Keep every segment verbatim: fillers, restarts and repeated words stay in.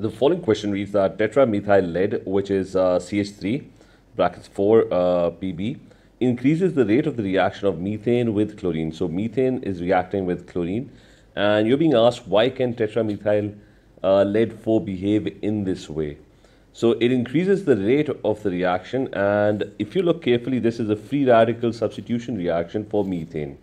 The following question reads that tetramethyl lead, which is uh, C H three, brackets four uh, P B, increases the rate of the reaction of methane with chlorine. So methane is reacting with chlorine, and you're being asked why can tetramethyl uh, lead four behave in this way. So it increases the rate of the reaction, and if you look carefully, this is a free radical substitution reaction for methane.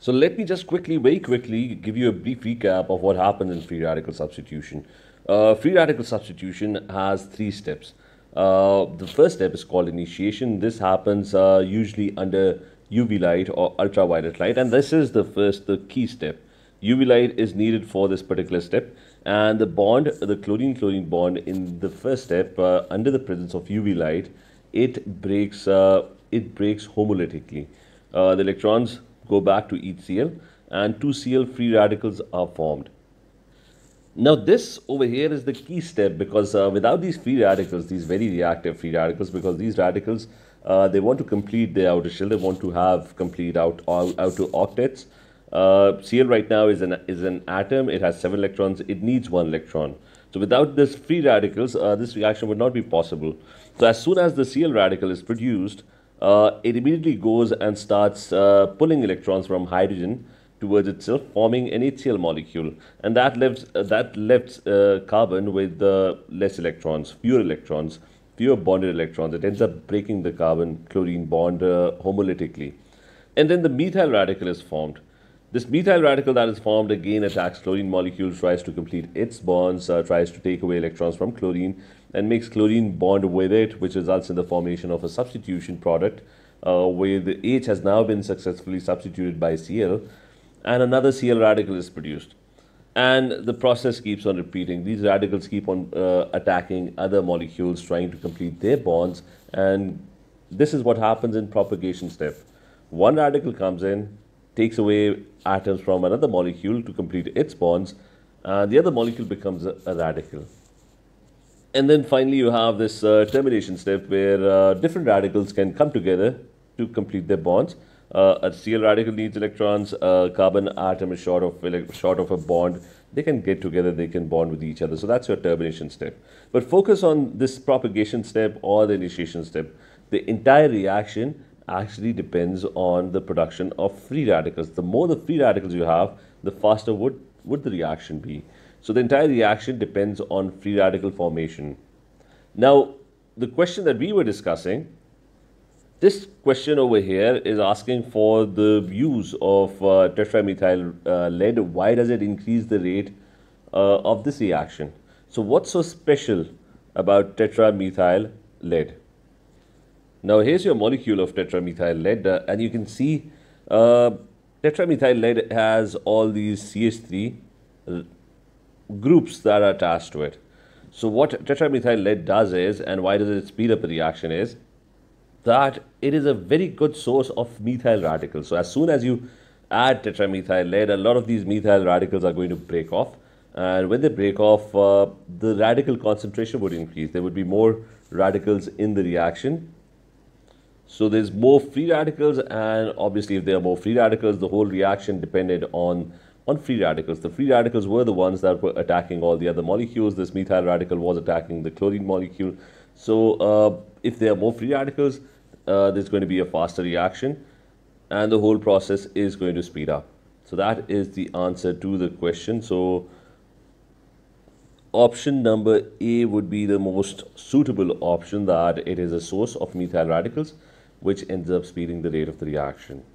So let me just quickly, very quickly, give you a brief recap of what happens in free radical substitution. Uh, free radical substitution has three steps. Uh, the first step is called initiation. This happens uh, usually under U V light or ultraviolet light, and this is the first, the key step. U V light is needed for this particular step, and the bond, the chlorine-chlorine bond in the first step, uh, under the presence of U V light, it breaks, uh, it breaks homolytically. Uh, the electrons go back to each C L, and two C L free radicals are formed. Now this over here is the key step, because uh, without these free radicals, these very reactive free radicals, because these radicals, uh, they want to complete their outer shell, they want to have complete out, out, outer octets. Uh, C L right now is an, is an atom, it has seven electrons, it needs one electron. So without this free radicals, uh, this reaction would not be possible. So as soon as the C L radical is produced, uh, it immediately goes and starts uh, pulling electrons from hydrogen towards itself, forming an H C L molecule, and that left uh, that left uh, carbon with uh, less electrons, fewer electrons, fewer bonded electrons. It ends up breaking the carbon-chlorine bond uh, homolytically, and then the methyl radical is formed. This methyl radical that is formed again attacks chlorine molecule, tries to complete its bonds, uh, tries to take away electrons from chlorine, and makes chlorine bond with it, which results in the formation of a substitution product, uh, where the H has now been successfully substituted by C L. And another C L radical is produced, and the process keeps on repeating. These radicals keep on uh, attacking other molecules, trying to complete their bonds, and this is what happens in propagation step. One radical comes in, takes away atoms from another molecule to complete its bonds, and the other molecule becomes a, a radical. And then finally you have this uh, termination step, where uh, different radicals can come together to complete their bonds. Uh, a C L radical needs electrons, a carbon atom is short of, short of a bond, they can get together, they can bond with each other. So that's your termination step. But focus on this propagation step or the initiation step. The entire reaction actually depends on the production of free radicals. The more the free radicals you have, the faster would, would the reaction be. So the entire reaction depends on free radical formation. Now, the question that we were discussing, this question over here is asking for the use of uh, tetramethyl uh, lead. Why does it increase the rate uh, of this reaction? So what's so special about tetramethyl lead? Now here's your molecule of tetramethyl lead, uh, and you can see uh, tetramethyl lead has all these C H three groups that are attached to it. So what tetramethyl lead does is, and why does it speed up the reaction is, that it is a very good source of methyl radicals. So as soon as you add tetramethyl lead, a lot of these methyl radicals are going to break off. And when they break off, uh, the radical concentration would increase. There would be more radicals in the reaction. So there's more free radicals, and obviously if there are more free radicals, the whole reaction depended on, on free radicals. The free radicals were the ones that were attacking all the other molecules. This methyl radical was attacking the chlorine molecule. So uh, if there are more free radicals, Uh, there's going to be a faster reaction, and the whole process is going to speed up. So that is the answer to the question. So option number A would be the most suitable option, that it is a source of methyl radicals, which ends up speeding the rate of the reaction.